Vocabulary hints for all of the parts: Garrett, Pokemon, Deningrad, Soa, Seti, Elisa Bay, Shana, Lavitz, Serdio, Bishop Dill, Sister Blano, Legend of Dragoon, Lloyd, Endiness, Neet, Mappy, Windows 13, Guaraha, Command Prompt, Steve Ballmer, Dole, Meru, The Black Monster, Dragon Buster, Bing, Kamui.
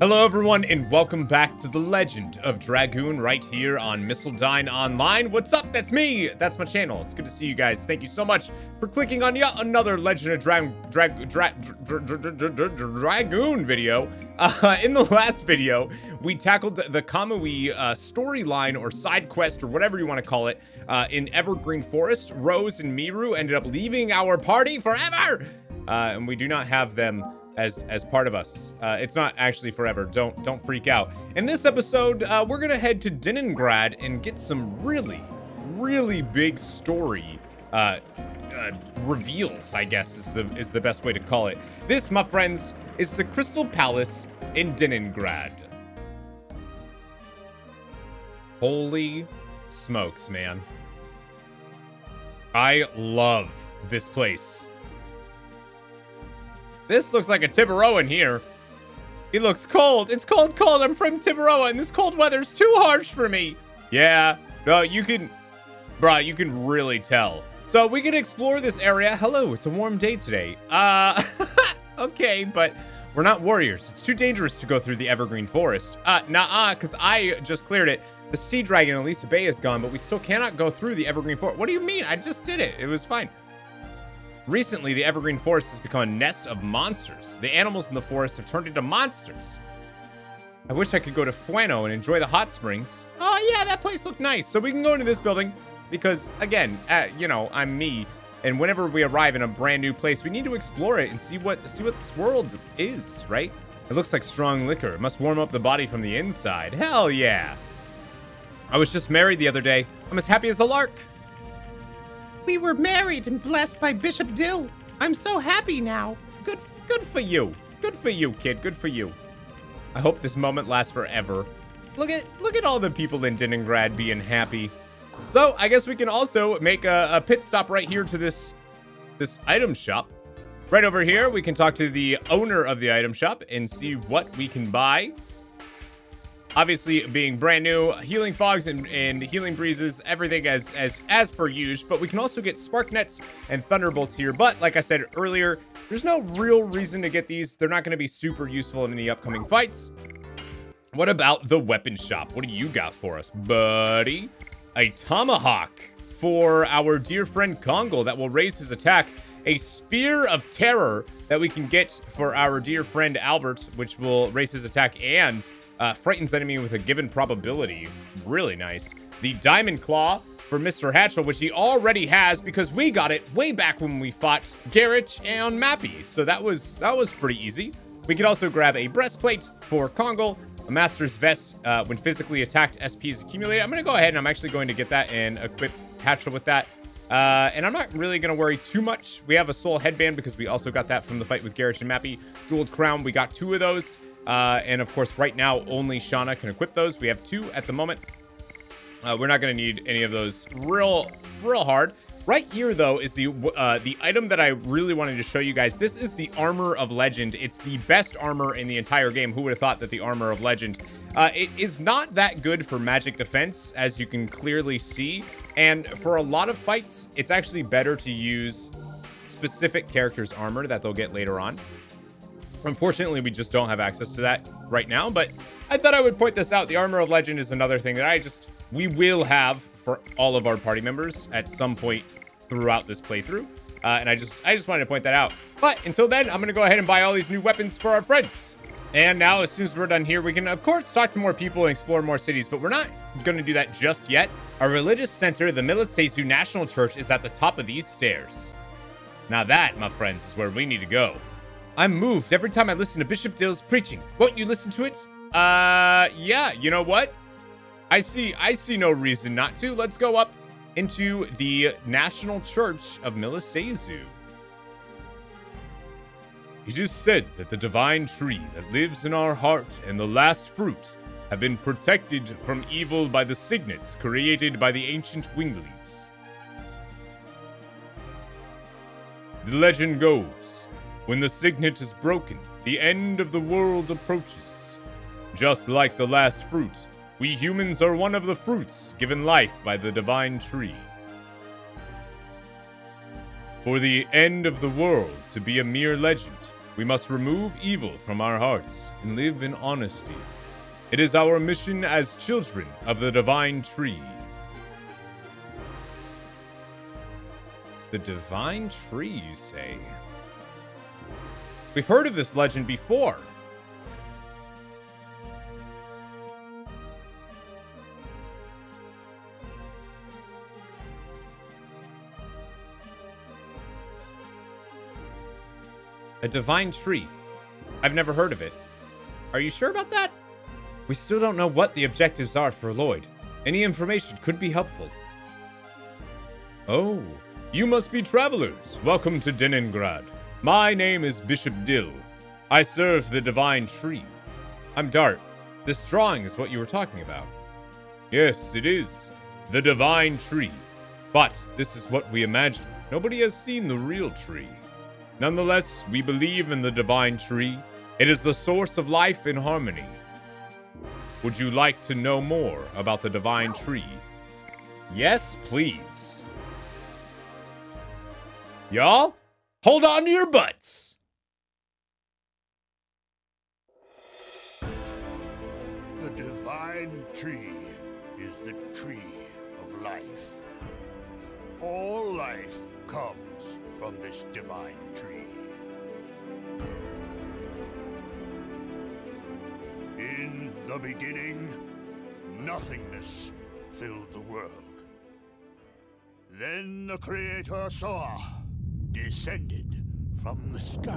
Hello everyone and welcome back to The Legend of Dragoon right here on Mistledyne Online. What's up? That's me! That's my channel. It's good to see you guys. Thank you so much for clicking on yet another Legend of Dragoon video. In the last video, we tackled the Kamui storyline or side quest or whatever you want to call it in Evergreen Forest. Rose and Meru ended up leaving our party forever! And we do not have them as part of us. It's not actually forever. Don't freak out. In this episode, we're gonna head to Deningrad and get some really big story reveals, I guess is the best way to call it. This, my friends, is the Crystal Palace in Deningrad. Holy smokes, man. I love this place. This looks like a Tiberoan here. He looks cold. It's cold. I'm from Tiberoa, and this cold weather's too harsh for me. Yeah. No, you can... Bruh, you can really tell. So we can explore this area. Hello, it's a warm day today. Okay, but we're not warriors. It's too dangerous to go through the Evergreen Forest. Nah-uh, because I just cleared it. The Sea Dragon in Elisa Bay is gone, but we still cannot go through the Evergreen Forest. What do you mean? I just did it. It was fine. Recently, the Evergreen Forest has become a nest of monsters. The animals in the forest have turned into monsters. I wish I could go to Fueno and enjoy the hot springs. Oh, yeah, that place looked nice. So we can go into this building because, again, you know, I'm me. And whenever we arrive in a brand new place, we need to explore it and see what this world is, right? It looks like strong liquor. It must warm up the body from the inside. Hell yeah. I was just married the other day. I'm as happy as a lark. We were married and blessed by Bishop Dill. I'm so happy now. Good for you. Good for you, kid. Good for you. I hope this moment lasts forever. Look at all the people in Deningrad being happy. So I guess we can also make a pit stop right here to this item shop. Right over here, we can talk to the owner of the item shop and see what we can buy. Obviously, being brand new, healing fogs and healing breezes, everything as per usual. But we can also get spark nets and thunderbolts here. But like I said earlier, there's no real reason to get these. They're not going to be super useful in any upcoming fights. What about the weapon shop? What do you got for us, buddy? A tomahawk for our dear friend Kongol that will raise his attack. A spear of terror that we can get for our dear friend Albert, which will raise his attack and... frightens enemy with a given probability. Really nice. The Diamond Claw for Mr. Haschel, which he already has because we got it way back when we fought Garrett and Mappy. So that was pretty easy. We could also grab a breastplate for Kongol, a master's vest when physically attacked, SP is accumulated. I'm going to go ahead and I'm actually going to get that and equip Haschel with that. And I'm not really going to worry too much. We have a soul headband because we also got that from the fight with Garrett and Mappy. Jeweled crown, we got 2 of those. And of course, right now, only Shana can equip those. We have 2 at the moment. We're not going to need any of those real hard. Right here, though, is the item that I really wanted to show you guys. This is the Armor of Legend. It's the best armor in the entire game. Who would have thought that the Armor of Legend? It is not that good for magic defense, as you can clearly see. And for a lot of fights, it's actually better to use specific characters' armor that they'll get later on. Unfortunately, we just don't have access to that right now, but I thought I would point this out. The Armor of Legend is another thing that we will have for all of our party members at some point throughout this playthrough. And I just wanted to point that out. But until then, I'm going to go ahead and buy all these new weapons for our friends. And now, as soon as we're done here, we can, of course, talk to more people and explore more cities, but we're not going to do that just yet. Our religious center, the Mille Seseau National Church, is at the top of these stairs. Now that, my friends, is where we need to go. I'm moved every time I listen to Bishop Dill's preaching. Won't you listen to it? Yeah, you know what? I see no reason not to. Let's go up into the National Church of Mille Seseau. He just said that the divine tree that lives in our heart and the last fruits have been protected from evil by the signets created by the ancient Wingleys. The legend goes... when the signet is broken, the end of the world approaches. Just like the last fruit, we humans are one of the fruits given life by the divine tree. For the end of the world to be a mere legend, We must remove evil from our hearts and live in honesty. It is our mission as children of the Divine Tree. The Divine Tree, you say? We've heard of this legend before. A divine tree. I've never heard of it. Are you sure about that? We still don't know what the objectives are for Lloyd. Any information could be helpful. Oh, you must be travelers. Welcome to Deningrad. My name is Bishop Dill. I serve the Divine Tree. I'm Dart. This drawing is what you were talking about. Yes, it is. The Divine Tree. But this is what we imagined. Nobody has seen the real tree. Nonetheless, we believe in the Divine Tree. It is the source of life in harmony. Would you like to know more about the Divine Tree? Yes, please. Y'all, hold on to your butts. The Divine Tree is the tree of life. All life comes from this divine tree. In the beginning, nothingness filled the world. Then the creator Soa descended from the sky.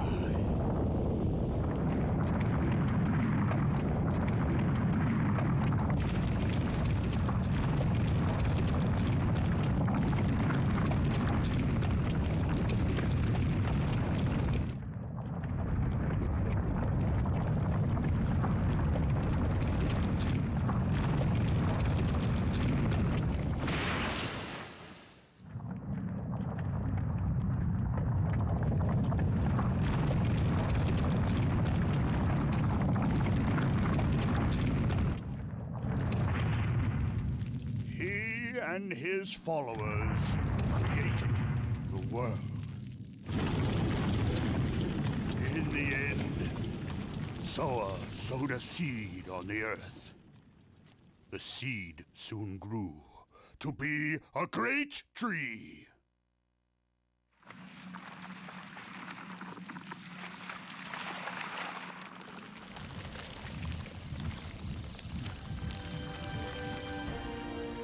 And his followers created the world. In the end, Soa sowed a seed on the earth. The seed soon grew to be a great tree.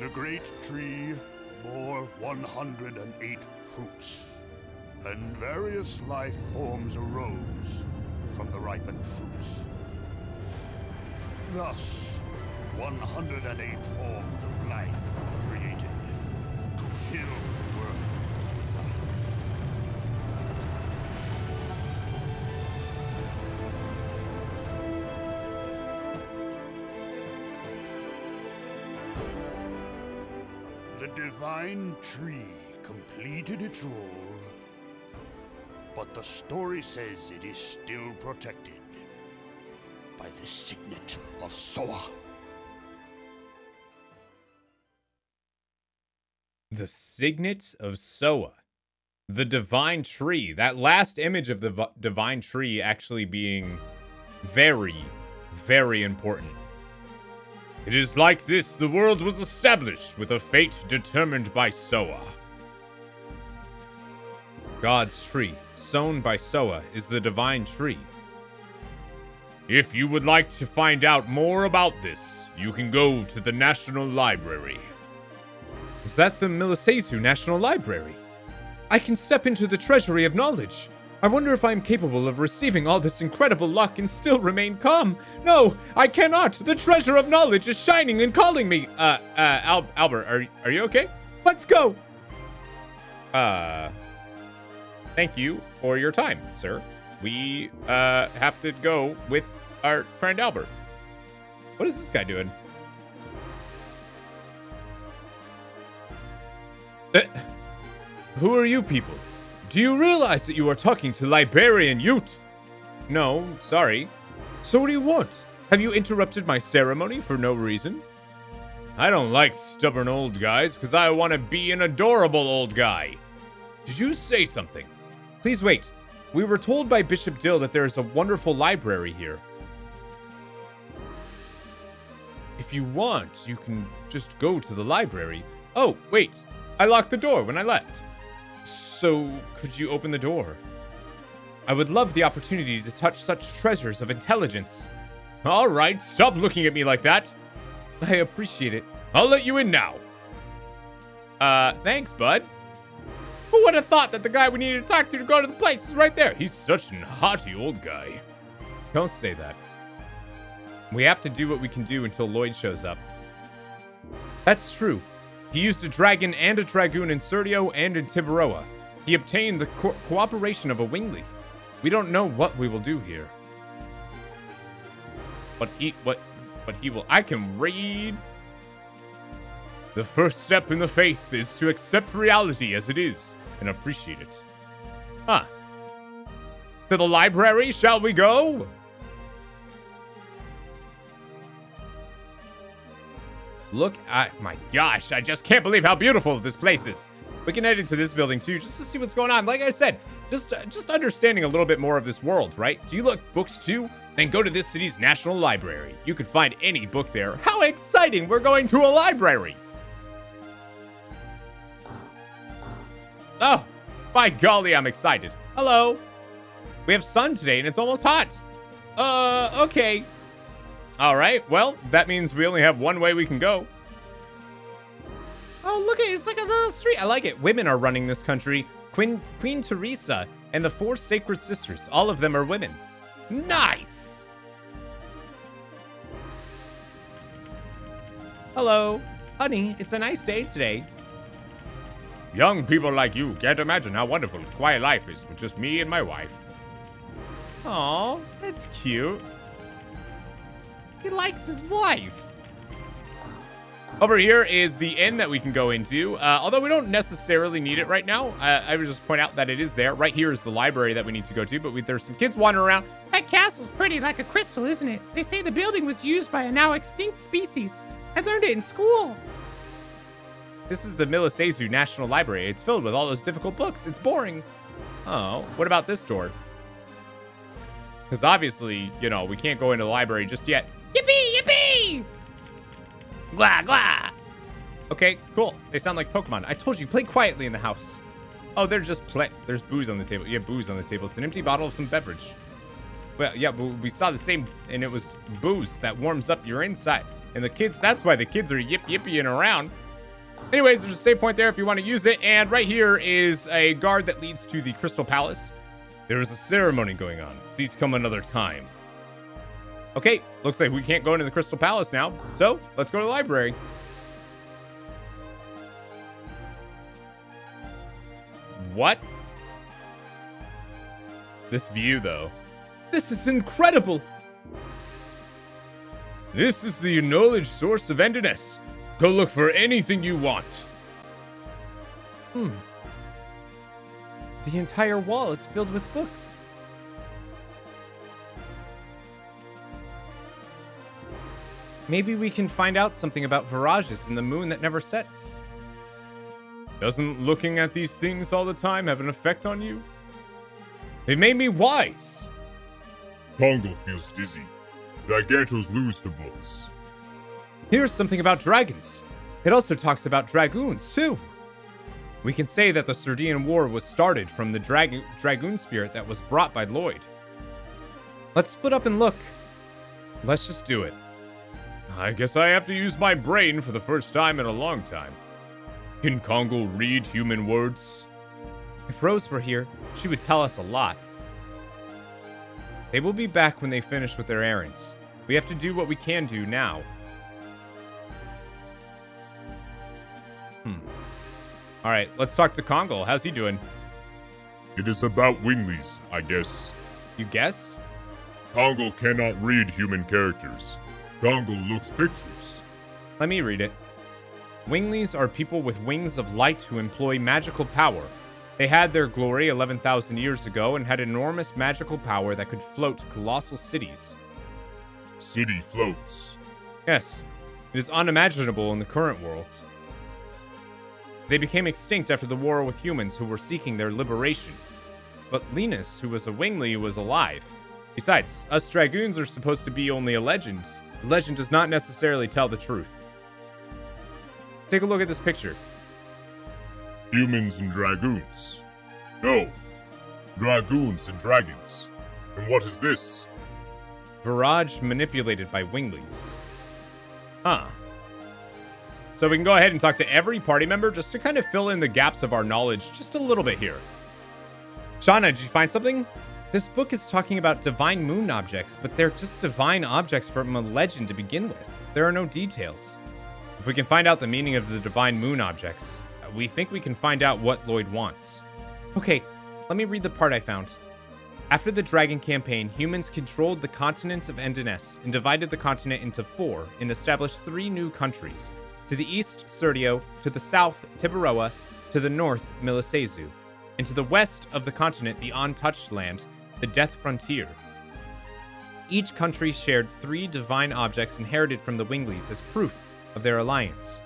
The great tree bore 108 fruits, and various life forms arose from the ripened fruits. Thus, 108 forms of life created to fill the world with life. The Divine Tree completed its role, but the story says it is still protected by the signet of Soa. The signet of Soa. The Divine Tree. That last image of the Divine Tree actually being very, very important. It is like this, the world was established with a fate determined by Soa. God's tree, sown by Soa, is the divine tree. If you would like to find out more about this, you can go to the National Library. Is that the Mille Seseau National Library? I can step into the treasury of knowledge. I wonder if I'm capable of receiving all this incredible luck and still remain calm. No, I cannot. The treasure of knowledge is shining and calling me. Albert, are you okay? Let's go. Thank you for your time, sir. We, have to go with our friend Albert. What is this guy doing? Who are you people? Do you realize that you are talking to Liberian Ute? No, sorry. So what do you want? Have you interrupted my ceremony for no reason? I don't like stubborn old guys because I want to be an adorable old guy. Did you say something? Please wait. We were told by Bishop Dill that there is a wonderful library here. If you want, you can just go to the library. Oh, wait. I locked the door when I left. So, could you open the door? I would love the opportunity to touch such treasures of intelligence. All right, stop looking at me like that. I appreciate it. I'll let you in now. Thanks, bud. Who would have thought that the guy we needed to talk to go to the place is right there? He's such a haughty old guy. Don't say that. We have to do what we can do until Lloyd shows up. That's true. He used a dragon and a dragoon in Serdio and in Tiberoa. He obtained the cooperation of a Wingley. We don't know what we will do here. But he will... I can read... The first step in the faith is to accept reality as it is and appreciate it. Huh. To the library, shall we go? Look at... My gosh, I just can't believe how beautiful this place is. We can head into this building, too, just to see what's going on. Like I said, just understanding a little bit more of this world, right? Do you like books, too? Then go to this city's National Library. You can find any book there. How exciting! We're going to a library! Oh, by golly, I'm excited. Hello. We have sun today, and it's almost hot. Okay. All right, well, that means we only have one way we can go. Oh, look at it. It's like a little street. I like it. Women are running this country. Queen Teresa and the four sacred sisters. All of them are women. Nice. Hello. Honey, it's a nice day today. Young people like you can't imagine how wonderful quiet life is with just me and my wife. Aw, that's cute. He likes his wife. Over here is the inn that we can go into, although we don't necessarily need it right now. I would just point out that it is there. Right here is the library that we need to go to, but there's some kids wandering around. That castle's pretty like a crystal, isn't it? They say the building was used by a now extinct species. I learned it in school. This is the Mille Seseau National Library. It's filled with all those difficult books. It's boring. Oh, what about this door? Because obviously, you know, we can't go into the library just yet. Yippee, yippee! Gwa, gwa! Okay, cool. They sound like Pokemon. I told you, play quietly in the house. Oh, they're just play. There's booze on the table. Yeah, booze on the table. It's an empty bottle of some beverage. Well, yeah, but we saw the same, and it was booze that warms up your inside. And the kids, that's why the kids are yippying around. Anyways, there's a save point there if you want to use it. And right here is a guard that leads to the Crystal Palace. There is a ceremony going on. Please come another time. Okay, looks like we can't go into the Crystal Palace now, so let's go to the library. What? This view, though. This is incredible! This is the knowledge source of Endiness. Go look for anything you want. Hmm. The entire wall is filled with books. Maybe we can find out something about Virages and the moon that never sets. Doesn't looking at these things all the time have an effect on you? It made me wise. Kongol feels dizzy. Gigantos lose the books. Here's something about dragons. It also talks about dragoons, too. We can say that the Serdian War was started from the dragoon spirit that was brought by Lloyd. Let's split up and look. Let's just do it. I guess I have to use my brain for the first time in a long time. Can Kongol read human words? If Rose were here, she would tell us a lot. They will be back when they finish with their errands. We have to do what we can do now. Hmm. Alright, let's talk to Kongol. How's he doing? It is about Wingleys, I guess. You guess? Kongol cannot read human characters. Kongol looks pictures. Let me read it. Winglies are people with wings of light who employ magical power. They had their glory 11,000 years ago and had enormous magical power that could float colossal cities. City floats. Yes. It is unimaginable in the current world. They became extinct after the war with humans who were seeking their liberation. But Linus, who was a Wingley, was alive. Besides, us Dragoons are supposed to be only a legend. The legend does not necessarily tell the truth. Take a look at this picture. Humans and Dragoons. No! Dragoons and Dragons. And what is this? Virage manipulated by Wingleys. Huh. So we can go ahead and talk to every party member just to kind of fill in the gaps of our knowledge just a little bit here. Shana, did you find something? This book is talking about divine moon objects, but they're just divine objects from a legend to begin with. There are no details. If we can find out the meaning of the divine moon objects, we think we can find out what Lloyd wants. Okay, let me read the part I found. After the Dragon Campaign, humans controlled the continents of Endeness and divided the continent into 4 and established 3 new countries. To the east, Serdio, to the south, Tiberoa, to the north, Mille Seseau, and to the west of the continent, the untouched land, the Death Frontier. Each country shared 3 divine objects inherited from the Wingleys as proof of their alliance.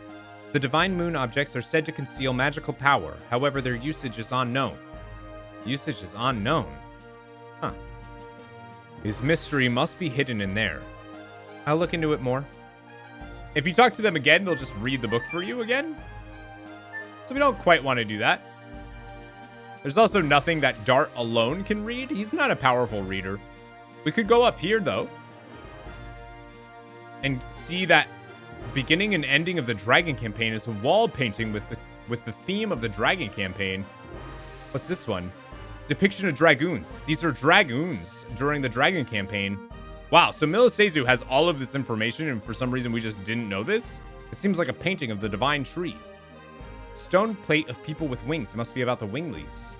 The divine moon objects are said to conceal magical power, however their usage is unknown. Usage is unknown? Huh. His mystery must be hidden in there. I'll look into it more. If you talk to them again, they'll just read the book for you again. So we don't quite want to do that. There's also nothing that Dart alone can read. He's not a powerful reader. We could go up here, though, and see that beginning and ending of the Dragon Campaign is a wall painting with the theme of the Dragon Campaign. What's this one? Depiction of Dragoons. These are Dragoons during the Dragon Campaign. Wow, so Mille Seseau has all of this information, and for some reason we just didn't know this? It seems like a painting of the Divine Tree. Stone plate of people with wings. It must be about the Wingleys.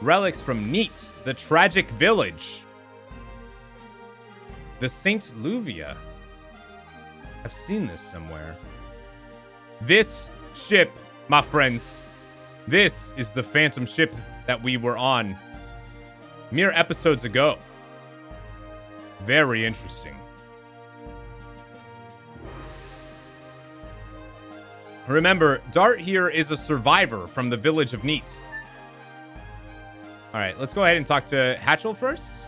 Relics from Neet, the tragic village. The Saint Luanna. I've seen this somewhere. This ship, my friends. This is the phantom ship that we were on mere episodes ago. Very interesting. Remember, Dart here is a survivor from the village of Neet. All right, let's go ahead and talk to Haschel first.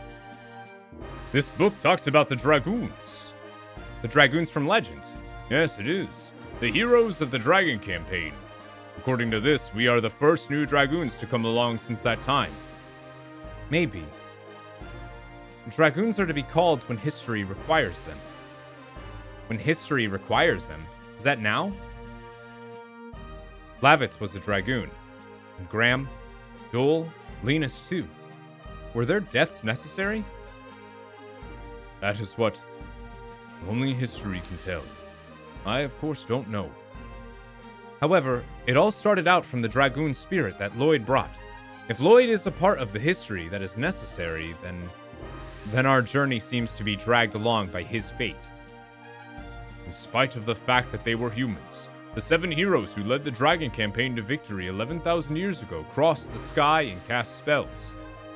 This book talks about the Dragoons. The Dragoons from legend. Yes, it is. The heroes of the Dragon Campaign. According to this, we are the first new Dragoons to come along since that time. Maybe. Dragoons are to be called when history requires them. When history requires them? Is that now? Lavitz was a Dragoon. And Graham, Dole, Linus too. Were their deaths necessary? That is what only history can tell. I, of course, don't know. However, it all started out from the Dragoon spirit that Lloyd brought. If Lloyd is a part of the history that is necessary, then our journey seems to be dragged along by his fate. In spite of the fact that they were humans, the 7 heroes who led the Dragon Campaign to victory 11,000 years ago crossed the sky and cast spells.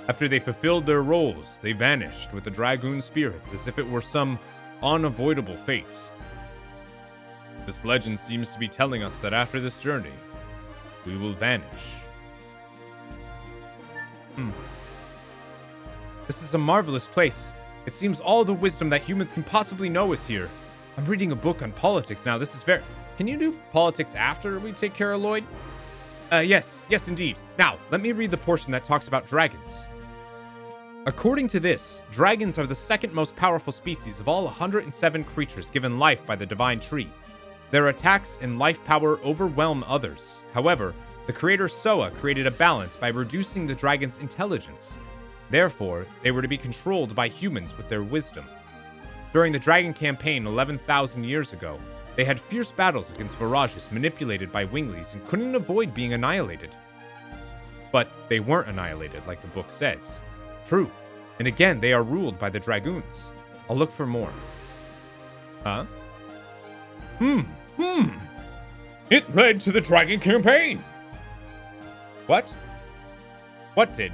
After they fulfilled their roles, they vanished with the Dragoon spirits as if it were some unavoidable fate. This legend seems to be telling us that after this journey, we will vanish. This is a marvelous place. It seems all the wisdom that humans can possibly know is here. I'm reading a book on politics now. This is very... Can you do politics after we take care of Lloyd? Yes indeed. Now, let me read the portion that talks about dragons. According to this, dragons are the 2nd most powerful species of all 107 creatures given life by the Divine Tree. Their attacks and life power overwhelm others. However, the creator Soa created a balance by reducing the dragon's intelligence. Therefore, they were to be controlled by humans with their wisdom. During the Dragon Campaign 11,000 years ago, they had fierce battles against Virages manipulated by Wingleys and couldn't avoid being annihilated. But they weren't annihilated, like the book says. True. And again, they are ruled by the Dragoons. I'll look for more. Huh? It led to the Dragon Campaign! What? What did?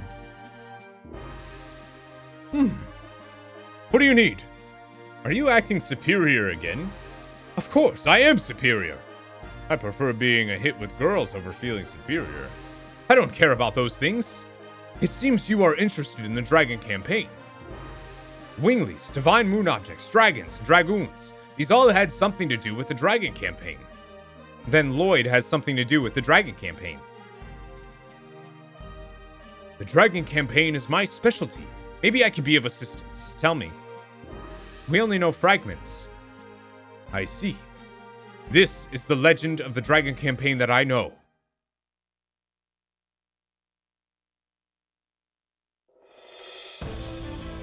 What do you need? Are you acting superior again? Of course, I am superior. I prefer being a hit with girls over feeling superior. I don't care about those things. It seems you are interested in the Dragon Campaign. Wingleys, Divine Moon Objects, Dragons, Dragoons, these all had something to do with the Dragon Campaign. Then Lloyd has something to do with the Dragon Campaign. The Dragon Campaign is my specialty. Maybe I could be of assistance. Tell me. We only know fragments. I see. This is the legend of the Dragon Campaign that I know.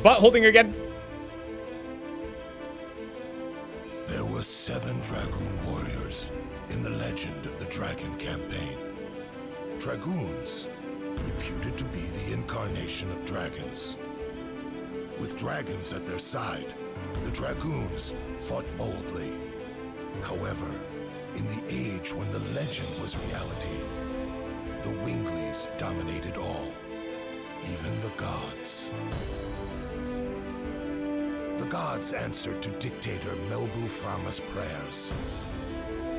Butt holding again. There were 7 Dragoon warriors in the legend of the Dragon Campaign. Dragoons, reputed to be the incarnation of dragons. With dragons at their side, the Dragoons fought boldly. However, in the age when the legend was reality, the Wingleys dominated all, even the gods. The gods answered to dictator Melbu Frama's prayers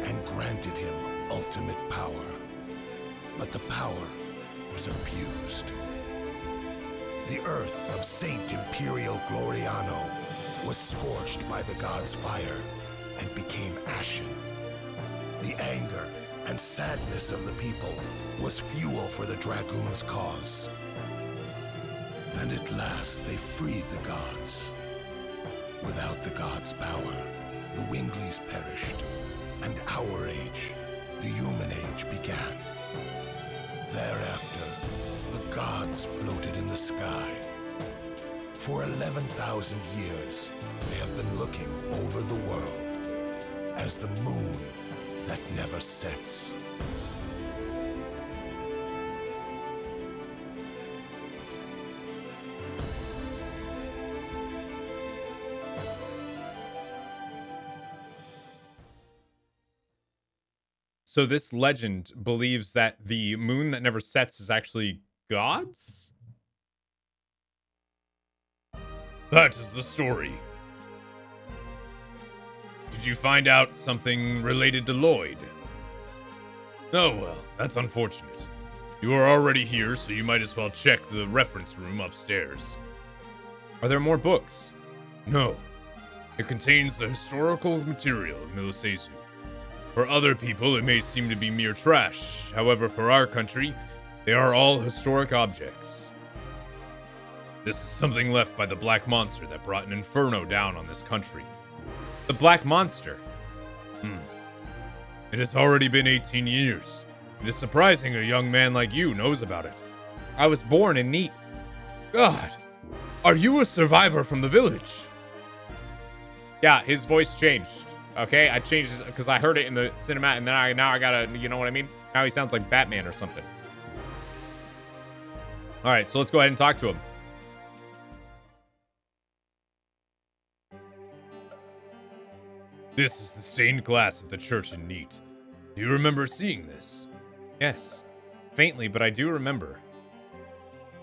and granted him ultimate power. But the power was abused. The earth of Saint Imperial Gloriano was scorched by the gods' fire and became ashen. The anger and sadness of the people was fuel for the Dragoons' cause. Then at last they freed the gods. Without the gods' power, the Wingleys perished, and our age, the human age, began. Thereafter, the gods floated in the sky. For 11,000 years, they have been looking over the world as the moon that never sets. So this legend believes that the moon that never sets is actually gods? That is the story. Did you find out something related to Lloyd? Oh well, that's unfortunate. You are already here, so you might as well check the reference room upstairs. Are there more books? No. It contains the historical material of Mille Seseau. For other people, it may seem to be mere trash. However, for our country, they are all historic objects. This is something left by the Black Monster that brought an inferno down on this country. The Black Monster. It has already been 18 years. It is surprising a young man like you knows about it. I was born in Neet. God, are you a survivor from the village? Yeah, his voice changed. Okay, I changed it because I heard it in the cinema, and then now I gotta, you know what I mean? Now he sounds like Batman or something. All right, so let's go ahead and talk to him. This is the stained glass of the church in Neet. Do you remember seeing this? Yes, faintly, but I do remember.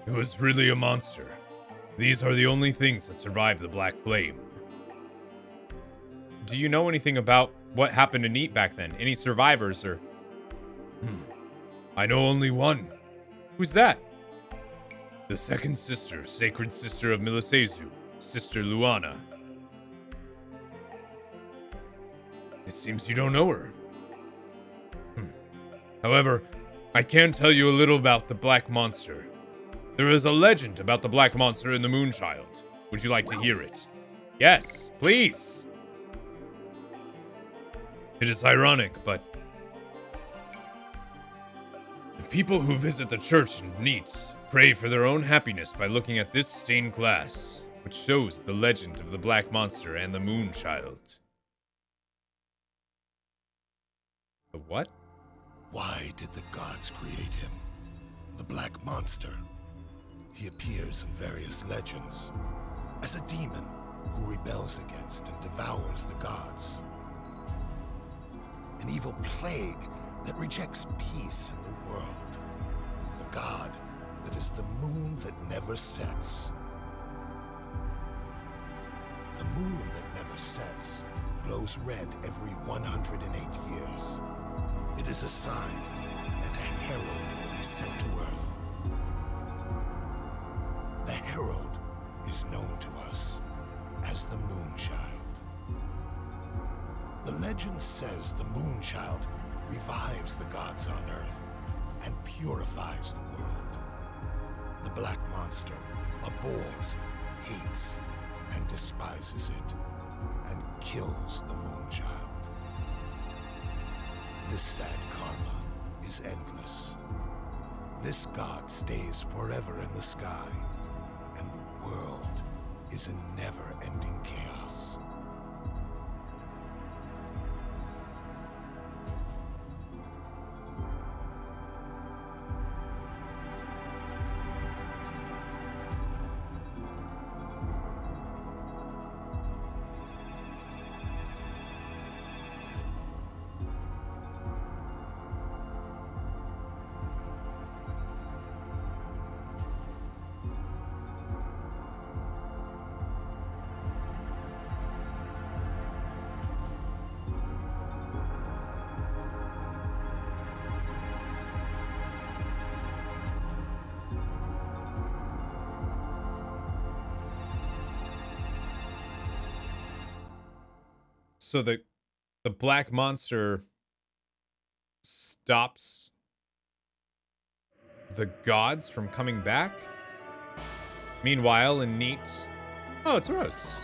It was really a monster. These are the only things that survived the Black Flame. Do you know anything about what happened to Neet back then? Any survivors or... I know only one. Who's that? The second sister, sacred sister of Mille Seseau, Sister Luanna. It seems you don't know her. However, I can tell you a little about the Black Monster. There is a legend about the Black Monster and the Moonchild. Would you like to hear it? Yes, please. It is ironic, but the people who visit the church in Neet pray for their own happiness by looking at this stained glass, which shows the legend of the Black Monster and the Moonchild. What? Why did the gods create him? The Black Monster. He appears in various legends as a demon who rebels against and devours the gods. An evil plague that rejects peace in the world. The god that is the moon that never sets. The moon that never sets glows red every 108 years. It is a sign and a herald will be sent to Earth. herald is known to us as the Moonchild. The legend says the Moonchild revives the gods on Earth and purifies the world. The Black Monster abhors, hates, and despises it, and kills the Moonchild. This sad karma is endless. This god stays forever in the sky, and the world is in never-ending chaos. So the Black Monster stops the gods from coming back. Meanwhile, in Neet, oh, it's Rose.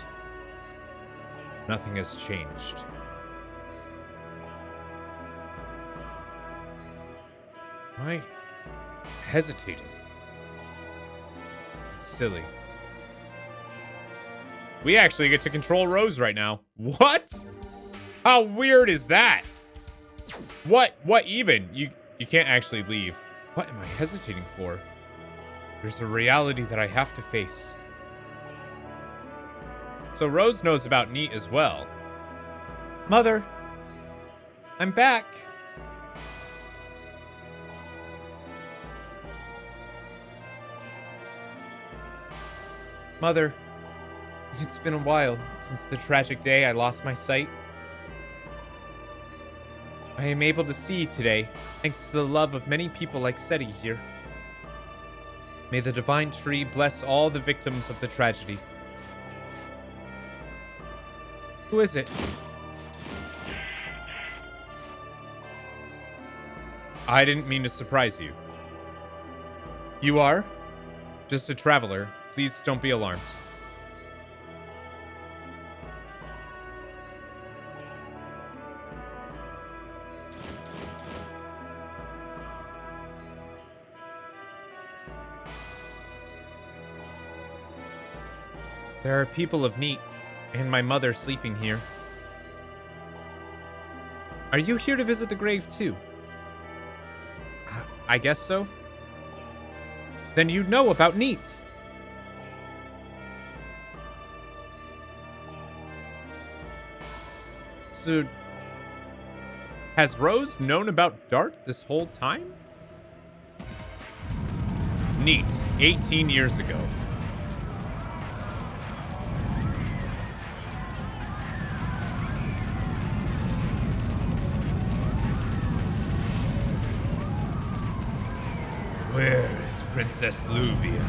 Nothing has changed. Why hesitating? It's silly. We actually get to control Rose right now. What? How weird is that? What even? You can't actually leave. What am I hesitating for? There's a reality that I have to face. So Rose knows about Neet as well. Mother, I'm back. Mother. It's been a while since the tragic day I lost my sight. I am able to see today, thanks to the love of many people like Seti here. May the Divine Tree bless all the victims of the tragedy. Who is it? I didn't mean to surprise you. You are? Just a traveler. Please don't be alarmed. There are people of Neet, and my mother sleeping here. Are you here to visit the grave too? I guess so. Then you know about Neet. So, has Rose known about Dart this whole time? Neet, 18 years ago. Where is Princess Louvia?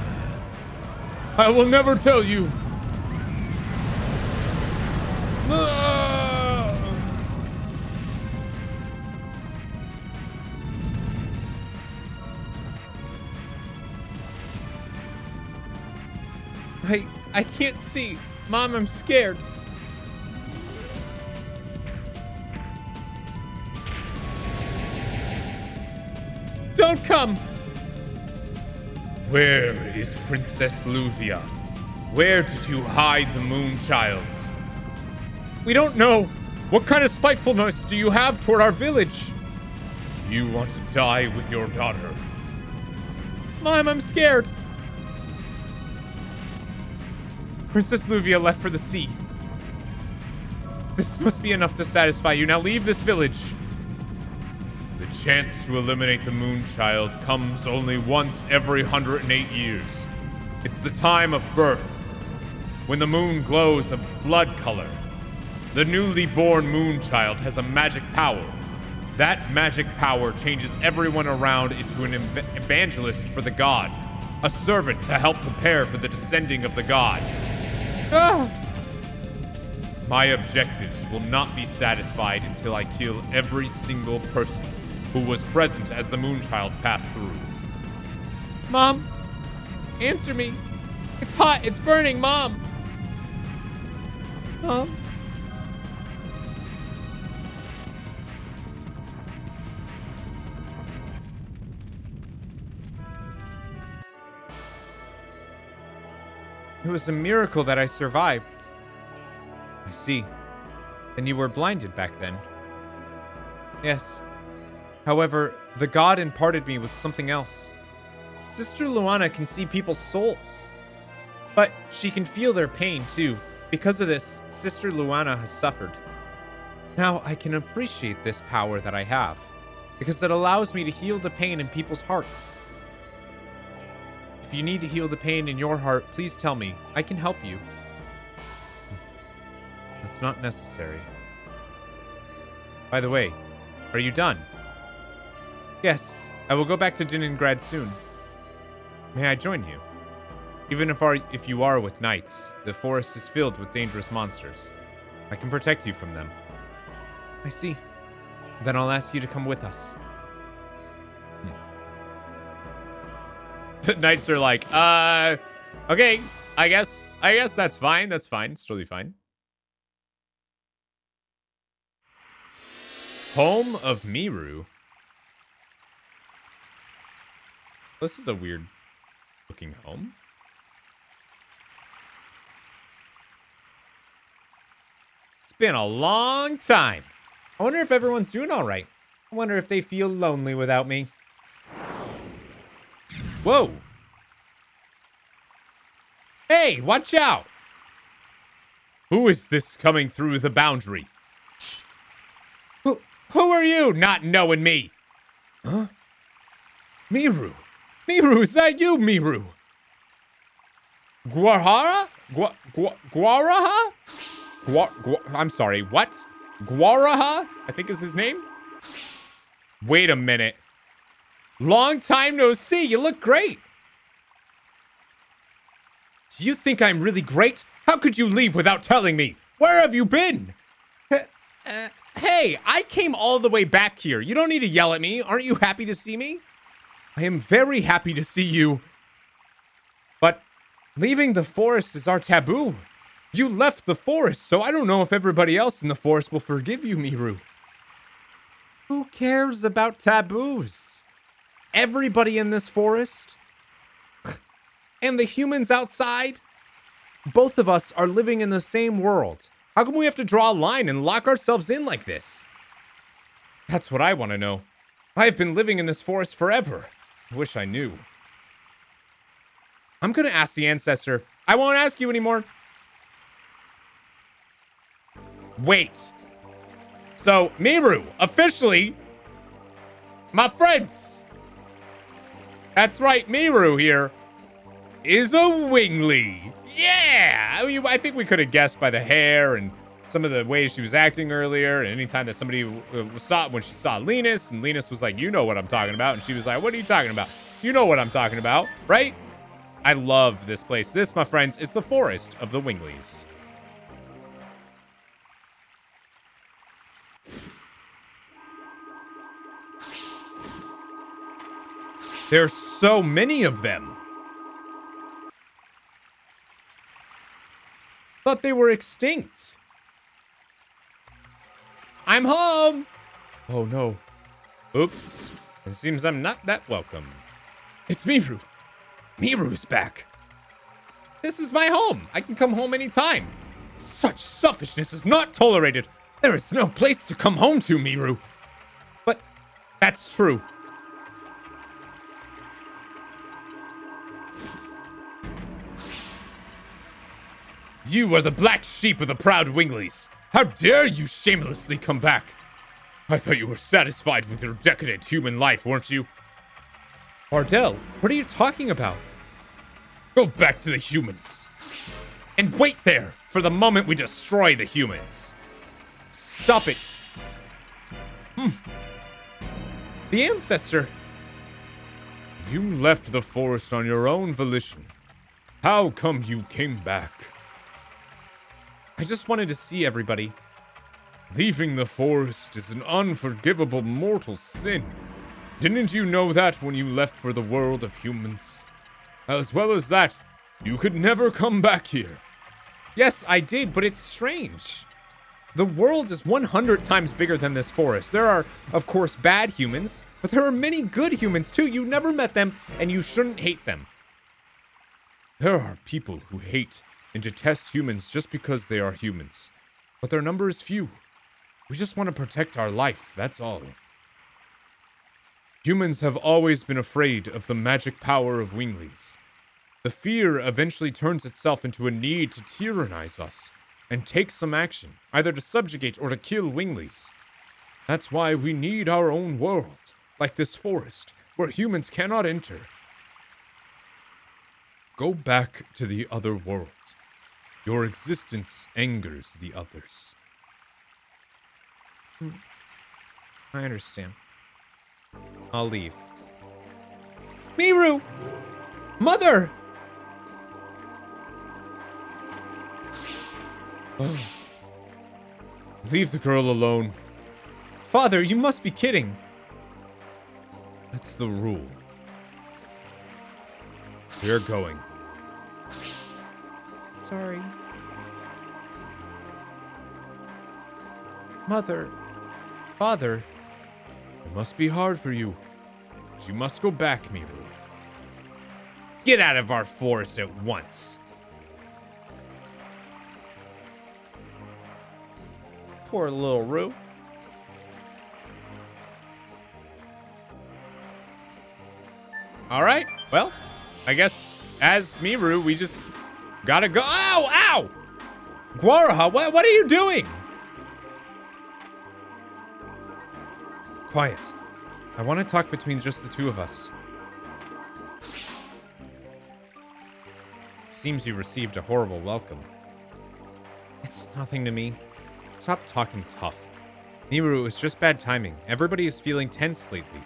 I will never tell you. I can't see. Mom, I'm scared. Don't come. Where is Princess Louvia? Where did you hide the Moonchild? We don't know. What kind of spitefulness do you have toward our village? You want to die with your daughter. Mom, I'm scared. Princess Louvia left for the sea. This must be enough to satisfy you. Now leave this village. The chance to eliminate the Moonchild comes only once every 108 years. It's the time of birth, when the moon glows a blood color. The newly born Moonchild has a magic power. That magic power changes everyone around into an evangelist for the god. a servant to help prepare for the descending of the god. Ah! My objectives will not be satisfied until I kill every single person who was present as the Moonchild passed through. Mom, answer me. It's hot, it's burning, Mom. Mom. It was a miracle that I survived. I see. Then you were blinded back then. Yes. However, the god imparted me with something else. Sister Luanna can see people's souls. But she can feel their pain, too. Because of this, Sister Luanna has suffered. Now I can appreciate this power that I have, because it allows me to heal the pain in people's hearts. If you need to heal the pain in your heart, please tell me. I can help you. That's not necessary. By the way, are you done? Yes, I will go back to Deningrad soon. May I join you? Even if you are with knights, the forest is filled with dangerous monsters. I can protect you from them. I see. Then I'll ask you to come with us. The knights are like, okay, I guess that's fine. That's fine. It's totally fine. Home of Meru. This is a weird looking home. It's been a long time. I wonder if everyone's doing all right. I wonder if they feel lonely without me. Whoa! Hey, watch out! Who is this coming through the boundary? Who are you not knowing me? Huh? Meru. Meru, is that you, Meru? Guaraha? Guaraha? I'm sorry, what? Guaraha? I think is his name? Wait a minute. Long time no see. You look great. Do you think I'm really great? How could you leave without telling me? Where have you been? Hey, I came all the way back here. You don't need to yell at me. Aren't you happy to see me? I am very happy to see you. But leaving the forest is our taboo. You left the forest, so I don't know if everybody else in the forest will forgive you, Meru. Who cares about taboos? Everybody in this forest and the humans outside, both of us are living in the same world. How come we have to draw a line and lock ourselves in like this? That's what I want to know. I've been living in this forest forever. I wish I knew. I'm going to ask the ancestor. I won't ask you anymore. Wait. So, Meru, officially, my friends. That's right, Meru here is a Wingley. Yeah! I mean, I think we could have guessed by the hair and some of the ways she was acting earlier, and any time that somebody saw when she saw Linus, and Linus was like, you know what I'm talking about, and she was like, what are you talking about? You know what I'm talking about, right? I love this place. This, my friends, is the forest of the Wingleys. There's so many of them. Thought they were extinct. I'm home. Oh no. Oops. It seems I'm not that welcome. It's Meru. Meru's back. This is my home. I can come home anytime. Such selfishness is not tolerated. There is no place to come home to, Meru. But that's true. You are the black sheep of the proud Wingleys. How dare you shamelessly come back? I thought you were satisfied with your decadent human life, weren't you? Ardell, what are you talking about? Go back to the humans. And wait there for the moment we destroy the humans. Stop it. The ancestor. You left the forest on your own volition. How come you came back? I just wanted to see everybody. Leaving the forest is an unforgivable mortal sin. Didn't you know that when you left for the world of humans? As well as that, you could never come back here. Yes, I did, but it's strange. The world is 100 times bigger than this forest. There are, of course, bad humans, but there are many good humans too. You never met them, and you shouldn't hate them. There are people who hate and detest humans just because they are humans, but their number is few. We just want to protect our life, that's all. Humans have always been afraid of the magic power of Wingleys. The fear eventually turns itself into a need to tyrannize us and take some action, either to subjugate or to kill Wingleys. That's why we need our own world, like this forest, where humans cannot enter. Go back to the other world. Your existence angers the others. I understand. I'll leave. Meru! Mother! Oh. Leave the girl alone. Father, you must be kidding. That's the rule. You're going. Sorry. Mother. Father. It must be hard for you. But you must go back, Meru. Get out of our forest at once. Poor little Roo. Alright, well, I guess as Meru, we just gotta go. Ow! Ow! Guaraha, what are you doing? Quiet. I want to talk between just the two of us. It seems you received a horrible welcome. It's nothing to me. Stop talking tough. Meru, it was just bad timing. Everybody is feeling tense lately.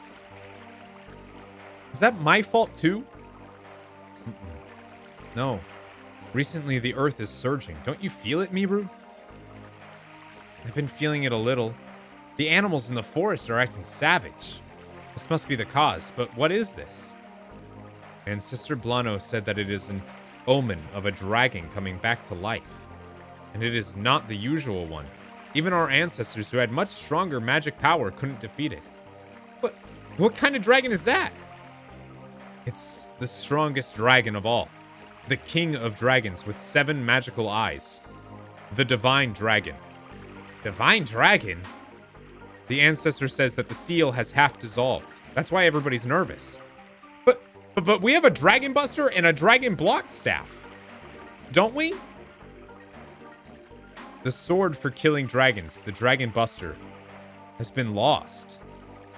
Is that my fault too? Mm-mm. No. Recently, the earth is surging. Don't you feel it, Meru? I've been feeling it a little. The animals in the forest are acting savage. This must be the cause, but what is this? And Sister Blano said that it is an omen of a dragon coming back to life. And it is not the usual one. Even our ancestors who had much stronger magic power couldn't defeat it. But what kind of dragon is that? It's the strongest dragon of all. The king of dragons with 7 magical eyes. The Divine Dragon. Divine Dragon? The ancestor says that the seal has half dissolved. That's why everybody's nervous. But we have a Dragon Buster and a Dragon Block Staff. Don't we? The sword for killing dragons, the Dragon Buster, has been lost.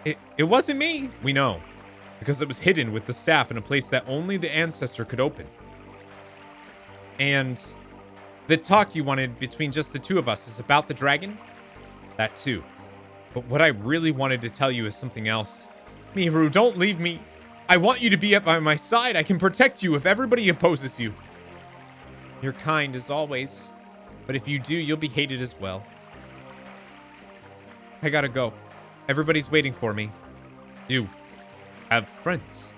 It wasn't me, we know, because it was hidden with the staff in a place that only the ancestor could open. And the talk you wanted between just the two of us is about the dragon? That too. But what I really wanted to tell you is something else. Meru, don't leave me. I want you to be up by my side. I can protect you if everybody opposes you. You're kind as always. But if you do, you'll be hated as well. I gotta go. Everybody's waiting for me. You have friends.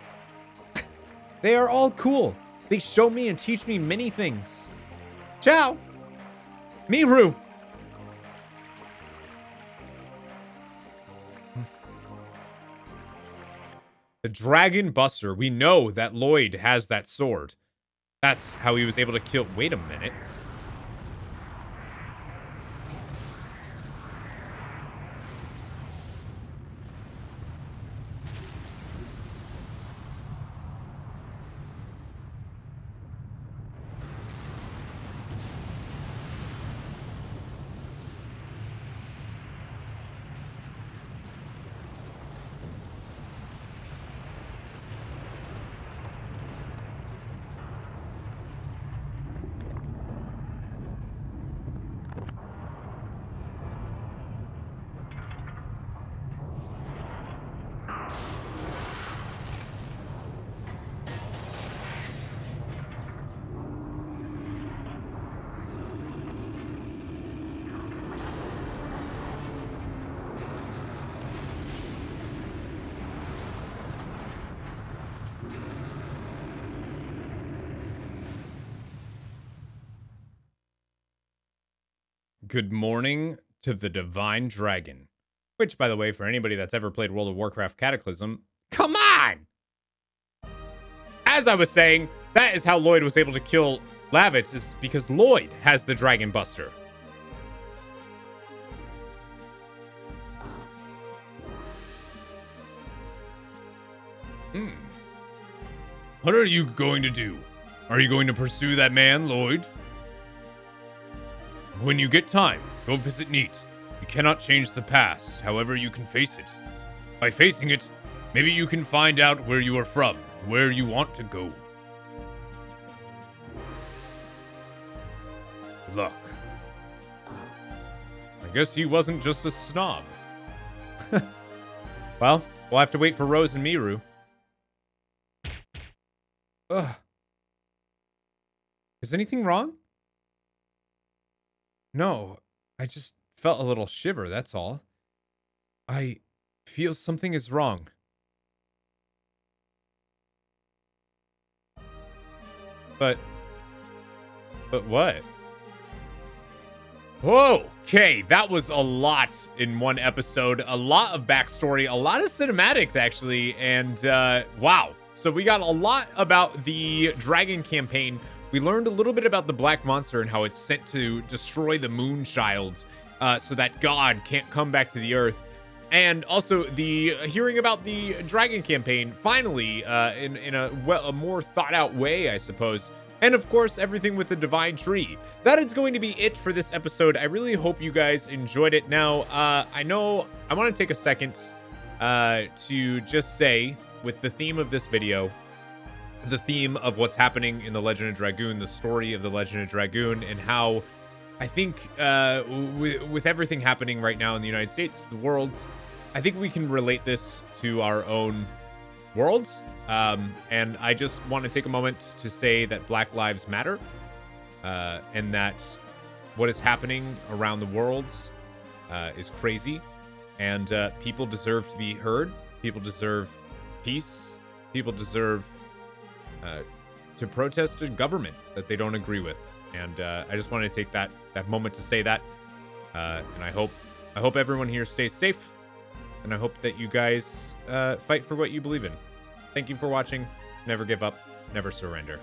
They are all cool. They show me and teach me many things. Ciao. Meru. The Dragon Buster. We know that Lloyd has that sword. That's how he was able to kill. Wait a minute. Good morning to the Divine Dragon. Which, by the way, for anybody that's ever played World of Warcraft Cataclysm, come on! As I was saying, that is how Lloyd was able to kill Lavitz, is because Lloyd has the Dragon Buster. Hmm. What are you going to do? Are you going to pursue that man, Lloyd? When you get time, go visit Neet. You cannot change the past, however you can face it. By facing it, maybe you can find out where you are from, where you want to go. Good luck. I guess he wasn't just a snob. Well, we'll have to wait for Rose and Meru. Ugh. Is anything wrong? No, I just felt a little shiver, that's all. I feel something is wrong. But what? Whoa, okay, that was a lot in one episode. A lot of backstory, a lot of cinematics, actually, and wow. So we got a lot about the Dragon Campaign. We learned a little bit about the Black Monster and how it's sent to destroy the Moon Childs so that God can't come back to the Earth. And also the hearing about the Dragon Campaign, finally, in a more thought-out way, I suppose. And of course, everything with the Divine Tree. That is going to be it for this episode. I really hope you guys enjoyed it. Now, I know I want to take a second to just say, with the theme of this video, the theme of what's happening in The Legend of Dragoon, the story of The Legend of Dragoon, and how I think with everything happening right now in the United States, the world, I think we can relate this to our own worlds. And I just want to take a moment to say that Black Lives Matter, and that what is happening around the world is crazy, and people deserve to be heard. People deserve peace. People deserve to protest a government that they don't agree with, and I just wanted to take that moment to say that, and I hope everyone here stays safe, and I hope that you guys fight for what you believe in. Thank you for watching. Never give up, never surrender.